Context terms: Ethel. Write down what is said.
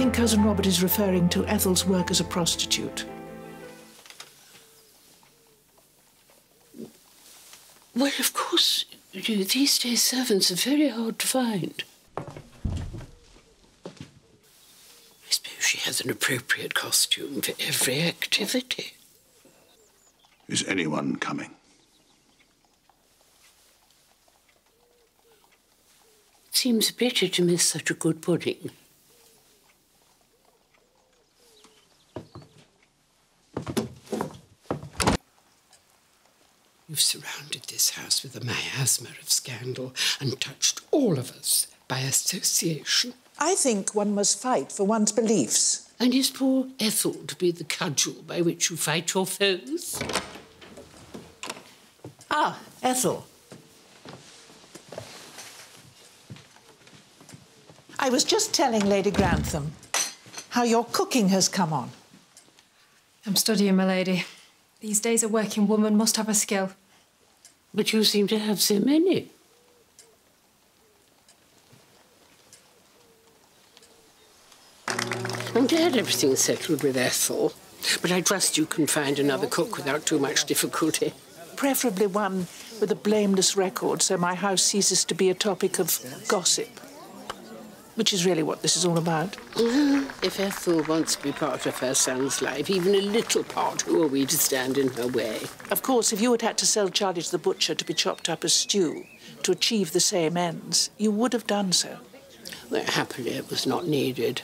think Cousin Robert is referring to Ethel's work as a prostitute. Well, of course, these days servants are very hard to find. I suppose she has an appropriate costume for every activity. Is anyone coming? It seems a pity to miss such a good pudding. You've surrounded this house with a miasma of scandal and touched all of us by association. I think one must fight for one's beliefs. And is poor Ethel to be the cudgel by which you fight your foes? Ah, Ethel. I was just telling Lady Grantham how your cooking has come on. I'm studying, my lady. These days a working woman must have a skill. But you seem to have so many. I'm glad everything's settled with Ethel, but I trust you can find another cook without too much difficulty. Preferably one with a blameless record, so my house ceases to be a topic of gossip, which is really what this is all about. If Ethel wants to be part of her son's life, even a little part, who are we to stand in her way? Of course, if you had had to sell Charlie to the butcher to be chopped up as stew to achieve the same ends, you would have done so. Well, happily, it was not needed.